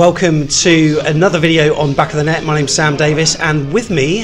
Welcome to another video on Back of the Net. My name's Sam Davis, and with me,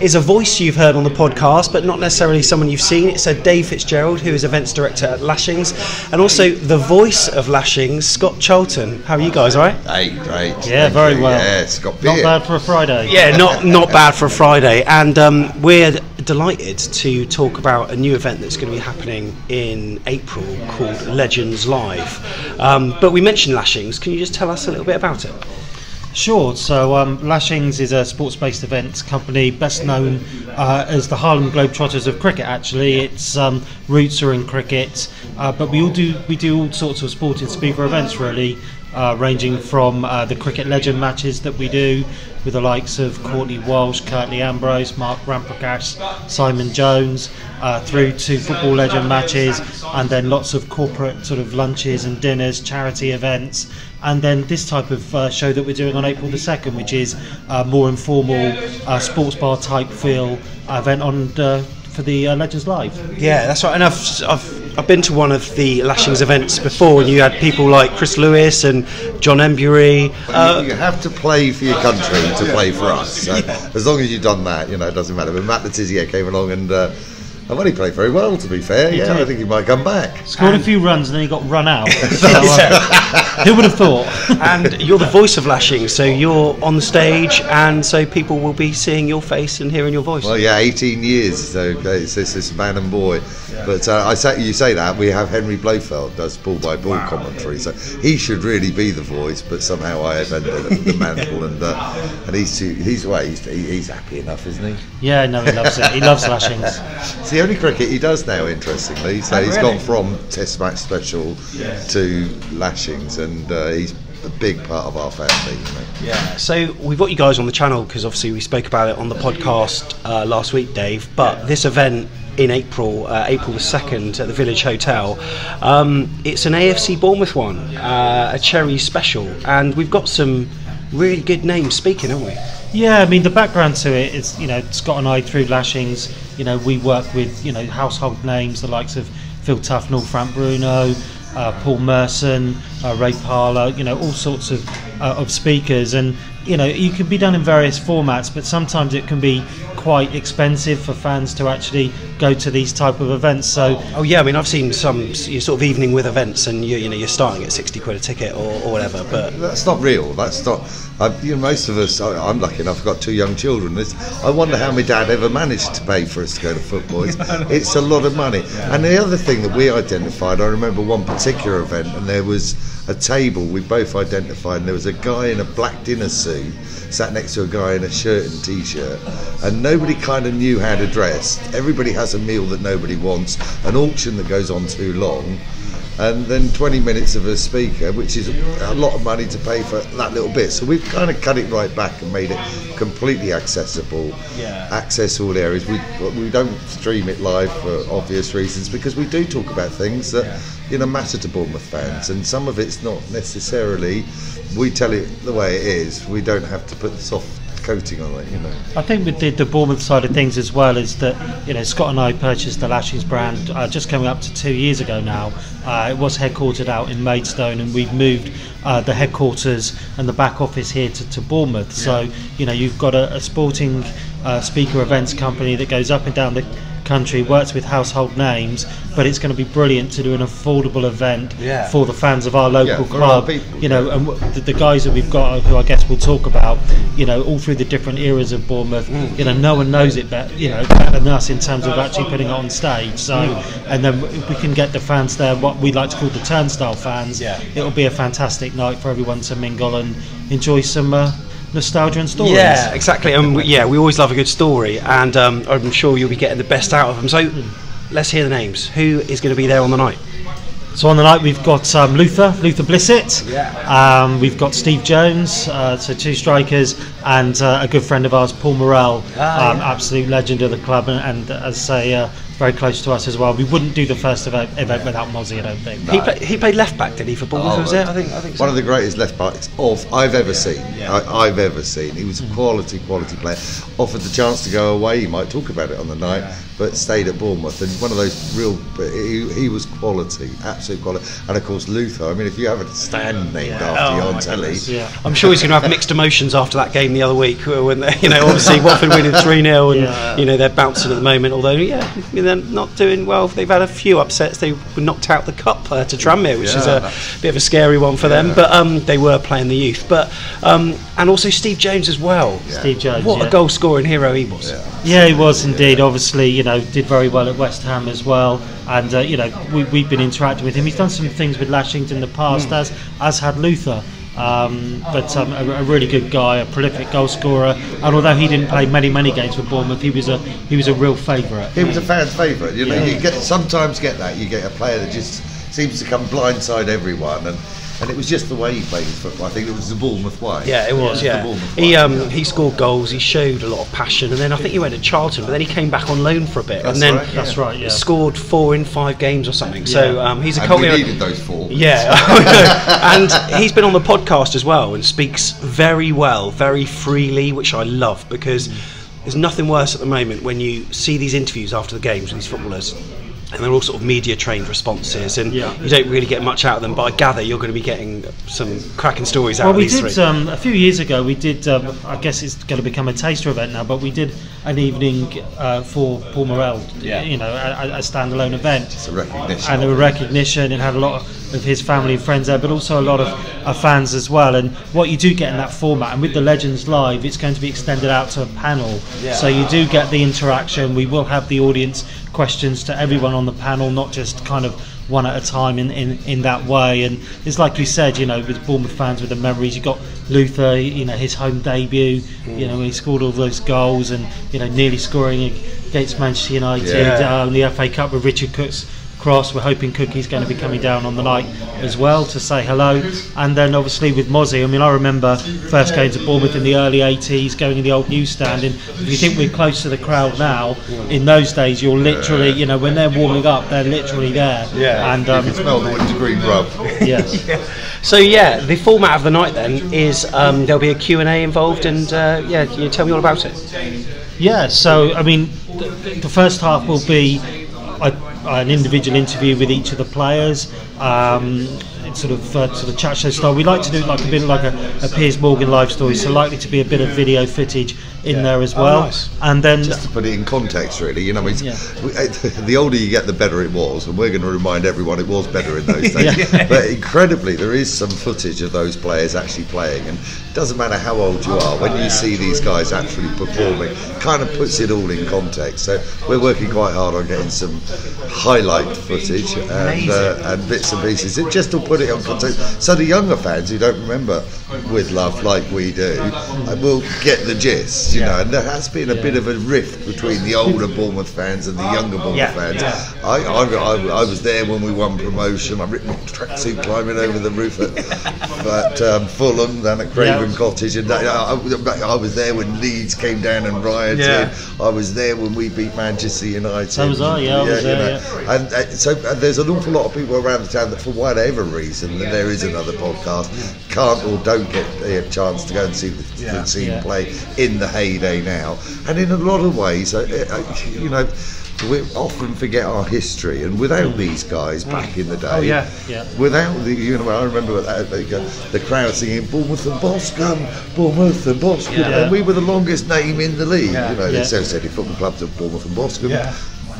is a voice you've heard on the podcast, but not necessarily someone you've seen. It's Dave Fitzgerald, who is events director at Lashings, and also the voice of Lashings, Scott Charlton. How are you guys, all right? Hey, great. Yeah, very well. Yeah, Scott Beard. Not bad for a Friday. Yeah, not bad for a Friday. And we're delighted to talk about a new event that's going to be happening in April called Legends Live. But we mentioned Lashings. Can you just tell us a little bit about it? Sure. So Lashings is a sports-based events company, best known as the Harlem Globetrotters of cricket. Actually, its roots are in cricket, but we do all sorts of sporting speaker events, really, ranging from the cricket legend matches that we do with the likes of Courtney Walsh, Kirtley Ambrose, Mark Ramprakash, Simon Jones, through to football legend matches, and then lots of corporate sort of lunches and dinners, charity events. And then this type of show that we're doing on April the 2nd, which is a more informal sports bar type feel event on for the Legends Live. Yeah, that's right. And I've been to one of the Lashings events before, and you had people like Chris Lewis and John Embury. You have to play for your country to play for us. So yeah. As long as you've done that, it doesn't matter. But Matt Letizia came along and... I thought he played very well, to be fair. Yeah, I think he might come back. Scored a few runs and then he got run out. So, who would have thought? And you're the voice of Lashings, so you're on the stage, and so people will be seeing your face and hearing your voice. Well, yeah, 18 years, so it's man and boy. But you say that, we have Henry Blofeld does ball-by-ball commentary, so he should really be the voice, but somehow I have ended up with the mantle, and he's happy enough, isn't he? Yeah, no, he loves it. He loves Lashings. So, only cricket he does now, interestingly, so he's gone from Test Match Special to Lashings, and he's a big part of our family, Yeah, so we've got you guys on the channel because obviously we spoke about it on the podcast last week, Dave, but this event in April, April the 2nd at the Village Hotel, it's an AFC Bournemouth one, a cherry special, and we've got some really good names speaking, haven't we? Yeah, I mean, the background to it is, Scott and I, through Lashings, we work with, household names, the likes of Phil Tufnell, Frank Bruno, Paul Merson, Ray Parlour, all sorts of speakers. And, you can be done in various formats, but sometimes it can be quite expensive for fans to actually go to these type of events. So I've seen some sort of evening with events, and you're starting at 60 quid a ticket or whatever, but that's not real. That's not most of us. I'm lucky enough, I've got two young children. I wonder how my dad ever managed to pay for us to go to football. It's a lot of money. And the other thing that we identified, I remember one particular event, and there was a table we both identified, and there was a guy in a black dinner suit sat next to a guy in a shirt and t-shirt, and nobody kind of knew how to dress. Everybody has a meal that nobody wants, an auction that goes on too long, and then 20 minutes of a speaker, which is a lot of money to pay for that little bit. So we've kind of cut it right back and made it completely accessible, access all areas. We don't stream it live for obvious reasons, because we do talk about things that matter to Bournemouth fans, and some of it's not necessarily, we tell it the way it is. We don't have to put the soft coating on it, I think with the Bournemouth side of things as well is that, Scott and I purchased the Lashings brand just coming up to 2 years ago now. It was headquartered out in Maidstone, and we've moved the headquarters and the back office here to Bournemouth. So, you've got a sporting speaker events company that goes up and down the country, works with household names, but it's going to be brilliant to do an affordable event for the fans of our local club, and the guys that we've got, who I guess we'll talk about, all through the different eras of Bournemouth, no one knows it better, better than us in terms of actually putting it on stage. So, and then we can get the fans there, what we like to call the turnstile fans. It'll be a fantastic night for everyone to mingle and enjoy some nostalgia and stories. Yeah, exactly. And we always love a good story, and I'm sure you'll be getting the best out of them. So let's hear the names. Who is going to be there on the night? So on the night we've got Luther Blissett, we've got Steve Jones, so two strikers, and a good friend of ours, Paul Morrell, absolute legend of the club, and as I say, very close to us as well. We wouldn't do the first event without Mozzie, I don't think. No. He played left back, did he, for Bournemouth? I think so. One of the greatest left backs I've ever seen. He was a quality player. Offered the chance to go away, he might talk about it on the night, but stayed at Bournemouth, and one of those real, he was quality, absolute quality. And of course Luther, I mean, if you have a stand named after you on telly, I'm sure he's going to have mixed emotions after that game the other week, when they, obviously Watford winning 3-0 and they're bouncing at the moment, although they're not doing well. They've had a few upsets. They were knocked out the cup to Tranmere, which is a bit of a scary one for them, but they were playing the youth, but and also Steve Jones as well. Steve Jones, what a goal scoring hero he was. Yeah, he was indeed. Obviously, did very well at West Ham as well, and we've been interacting with him. He's done some things with Lashington in the past, as had Luther. A really good guy, a prolific goal scorer, and although he didn't play many games for Bournemouth, he was a real favourite. He was a fan's favourite. You sometimes get that. You get a player that just seems to come blindside everyone, and it was just the way he played his football. I think it was the Bournemouth way. Yeah, it was. He scored goals. He showed a lot of passion, and then I think he went to Charlton, but then he came back on loan for a bit, scored 4 in 5 games or something. So he's a. And we needed those 4. And he's been on the podcast as well and speaks very well, very freely, which I love, because there's nothing worse at the moment when you see these interviews after the games with these footballers. And they're all sort of media-trained responses, and you don't really get much out of them. But I gather you're going to be getting some cracking stories out of these three. Well, we did a few years ago. We did. I guess it's going to become a taster event now. But we did an evening for Paul Morrell. A standalone event. It's a recognition. And a recognition, and had a lot of his family and friends there, but also a lot of fans as well. And what you do get in that format, and with the Legends Live, it's going to be extended out to a panel. Yeah. So you do get the interaction. We will have the audience questions to everyone on the panel, not just kind of one at a time in that way. And it's like you said, with Bournemouth fans, with the memories. You got Luther, his home debut, when he scored all those goals, and nearly scoring against Manchester United in the FA Cup with Richard Cooks cross. We're hoping Cookie's going to be coming down on the night as well to say hello. And then obviously with Mozzie, I remember first going to Bournemouth in the early 80s, going in the old newsstand, and if you think we're close to the crowd now, in those days you're literally, when they're warming up, they're literally there. Yeah, and you can smell the wintergreen rub. Yes. So the format of the night then is there'll be a Q&A involved, and can you tell me all about it? Yeah, so the first half will be an individual interview with each of the players, sort of chat show style. We like to do it like a bit like a Piers Morgan live story, so likely to be a bit of video footage in there as well. Oh, nice. And then just to put it in context, really, the older you get, the better it was, and we're going to remind everyone it was better in those days. But incredibly, there is some footage of those players actually playing, and it doesn't matter how old you are, when you see these guys actually performing, kind of puts it all in context. So we're working quite hard on getting some highlight footage and bits and pieces. It just all put it on context. So the younger fans who don't remember with love like we do will get the gist, and there has been a bit of a rift between the older Bournemouth fans and the younger Bournemouth fans. Yeah. I was there when we won promotion. I ripped my tracksuit climbing over the roof at Fulham, then at Craven Cottage, and I was there when Leeds came down and rioted. Yeah. I was there when we beat Manchester United. So was I, I was there, And so there's an awful lot of people around the town that for whatever reason, that there is another podcast, can't or don't get a chance to go and see the team play in the heyday now. And in a lot of ways, we often forget our history, and without these guys back in the day, without the, I remember the crowd singing Bournemouth and Boscombe, Bournemouth and Boscombe, and we were the longest name in the league. The Associated Football Clubs of Bournemouth and Boscombe,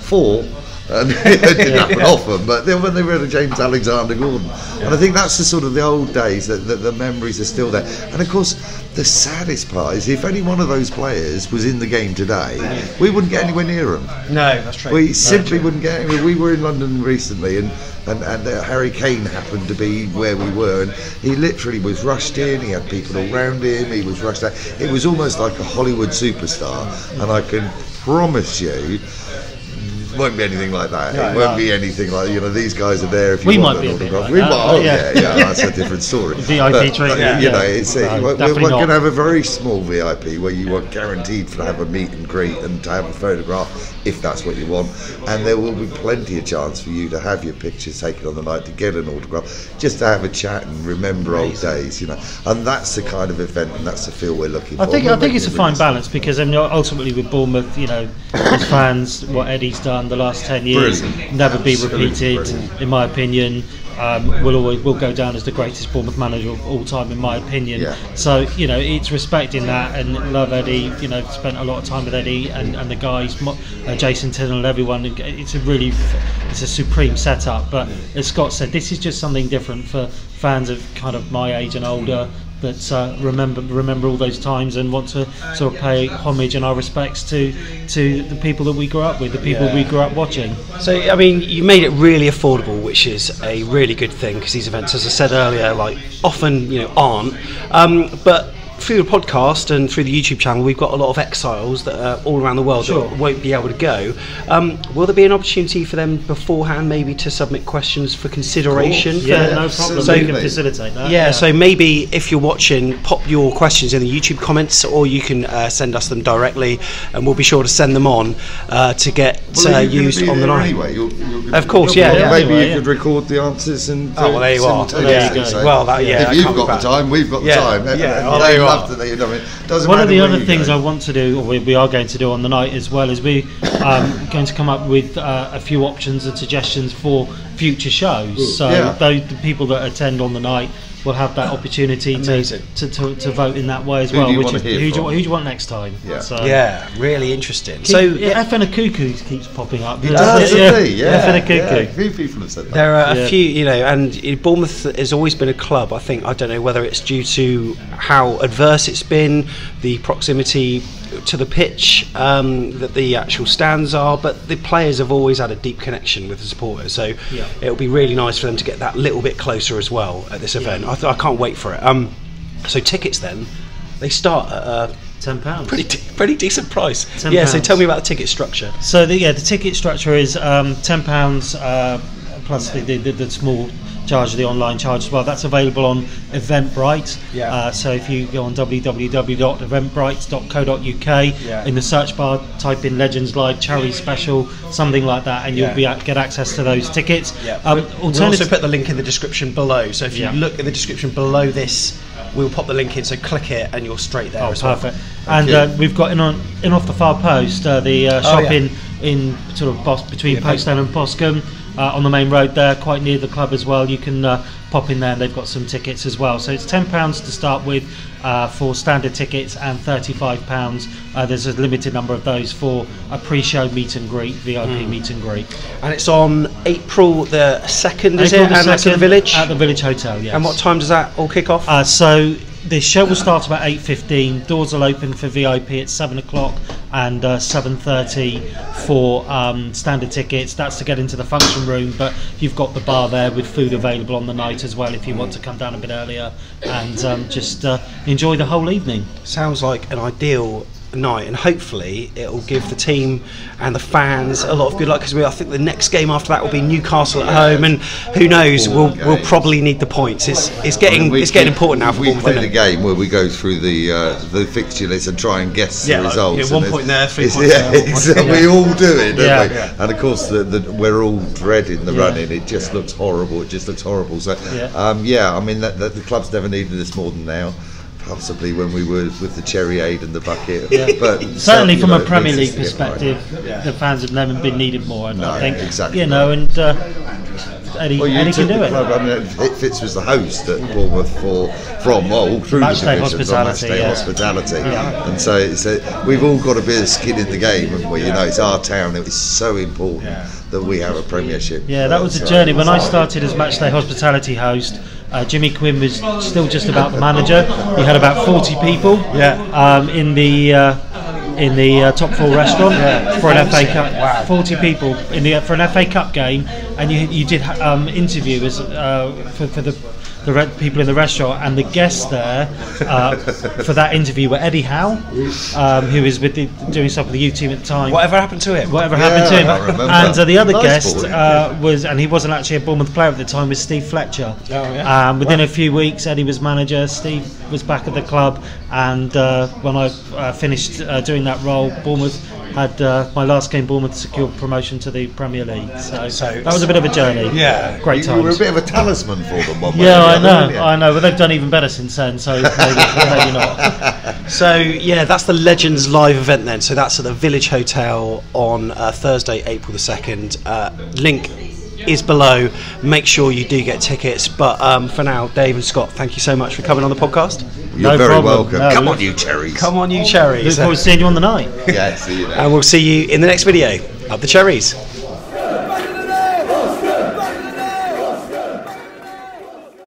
4. And it didn't happen often, but then when they were at James Alexander Gordon, and I think that's the sort of the old days, that the memories are still there. And of course, the saddest part is if any one of those players was in the game today, we wouldn't get anywhere near them. No, that's true. We simply wouldn't get anywhere. We were in London recently, and Harry Kane happened to be where we were, and he literally was rushed in. He had people all round him. He was rushed out. It was almost like a Hollywood superstar, and I can promise you, won't be anything like that. No, it won't be anything like, you know, these guys are there if you want an autograph. We might, that's a different story. VIP treatment. You know, we're going to have a very small VIP where you are guaranteed to have a meet and greet and to have a photograph if that's what you want. And there will be plenty of chance for you to have your pictures taken on the night, to get an autograph, just to have a chat and remember old days, you know. And that's the kind of event and that's the feel we're looking for. I think it's a fine balance, because I mean, ultimately with Bournemouth, you know, as fans, what Eddie's done the last 10 years never be repeated, in my opinion. Will go down as the greatest Bournemouth manager of all time, in my opinion. So, you know, it's respecting that, and love Eddie, you know, spent a lot of time with Eddie and the guys, Jason Tindell and everyone. It's a really, it's a supreme setup, but as Scott said, this is just something different for fans of kind of my age and older that remember all those times and want to sort of pay homage and our respects to the people that we grew up with, the people we grew up watching. So, I mean, you made it really affordable, which is a really good thing, because these events, as I said earlier, like, often, you know, aren't. But through the podcast and through the YouTube channel, we've got a lot of exiles that are all around the world that won't be able to go. Will there be an opportunity for them beforehand, maybe, to submit questions for consideration? No problem. So we can facilitate that. So maybe if you're watching, pop your questions in the YouTube comments, or you can send us them directly, and we'll be sure to send them on to get used on the night. Anyway, you could record the answers and. Oh, well, there you are. There you go. Well, if you've got the time, we've got the time. One of the other things I want to do, or we are going to do on the night as well, is we're going to come up with a few options and suggestions for future shows. So the people that attend on the night will have that opportunity to vote in that way as well. Who do you want next time? Really interesting. FN a Cuckoo keeps popping up. It does, FN a Cuckoo. A few people have said that. There are a few, you know, and Bournemouth has always been a club, I think, I don't know whether it's due to how adverse it's been, the proximity to the pitch that the actual stands are, but the players have always had a deep connection with the supporters, so it'll be really nice for them to get that little bit closer as well at this event. I can't wait for it. So tickets then, they start at £10. Pretty decent price. £10. So tell me about the ticket structure. So the ticket structure is £10 plus the small charge, the online charge as well. That's available on Eventbrite. So if you go on www.eventbrite.co.uk, in the search bar type in Legends Live Charity Special, something like that, and you'll be get access to those tickets. We'll also put the link in the description below, so if you look at the description below this, we'll pop the link in, so click it and you're straight there. We've got in off the far post the shop in sort of between Folkestone and Boscombe. On the main road there, quite near the club as well, you can pop in there and they've got some tickets as well. So it's £10 to start with for standard tickets, and £35, there's a limited number of those for a pre-show meet and greet, VIP meet and greet. And it's on April the 2nd, is it? And that's at the Village? At the Village Hotel, yes. And what time does that all kick off? So the show will start about 8:15, doors will open for VIP at 7 o'clock and 7:30 for standard tickets. That's to get into the function room, but you've got the bar there with food available on the night as well if you want to come down a bit earlier and just enjoy the whole evening. Sounds like an ideal night, and hopefully it'll give the team and the fans a lot of good luck, because I think the next game after that will be Newcastle at home, and who knows, we'll probably need the points. It's getting important now. We play the game where we go through the fixture list and try and guess the results. Like, 1 point there, 3 points there. We all do it, don't we? And of course we're all dreading the running. It just looks horrible. So the club's never needed this more than now. Possibly when we were with the cherry aid and the bucket, but certainly from a Premier League perspective, the fans have never been needed more. And I think and Eddie can do it. Fitz was the host at Bournemouth all through the divisions on Matchday Hospitality, and so we've all got a bit of skin in the game, haven't we? You know, it's our town. It was so important that we have a Premiership. That was a journey when I started as Matchday Hospitality host. Jimmy Quinn was still just about the manager. He had about 40 people in the top four restaurant for an FA Cup. 40 people for an FA Cup game, and you did interviewers for the the people in the restaurant, and the guests there for that interview were Eddie Howe, who was with doing stuff with the U team at the time. Whatever happened to him? Whatever happened to him? I remember. And the other guest was, and he wasn't actually a Bournemouth player at the time, was Steve Fletcher. Oh, yeah. Within a few weeks, Eddie was manager, Steve was back at the club, and when I finished doing that role, Bournemouth had my last game. Bournemouth secured promotion to the Premier League, so that was a bit of a journey. Yeah, great times. You were a bit of a talisman for them. I know. But they've done even better since then, so maybe, maybe not. So yeah, that's the Legends Live event then. So that's at the Village Hotel on Thursday, April 2nd. Link is below. Make sure you do get tickets. But for now, Dave and Scott, thank you so much for coming on the podcast. You're very welcome. Come on, you cherries. Come on, you cherries. Look forward to seeing you on the night. Yeah, see you then. And we'll see you in the next video. Up the cherries.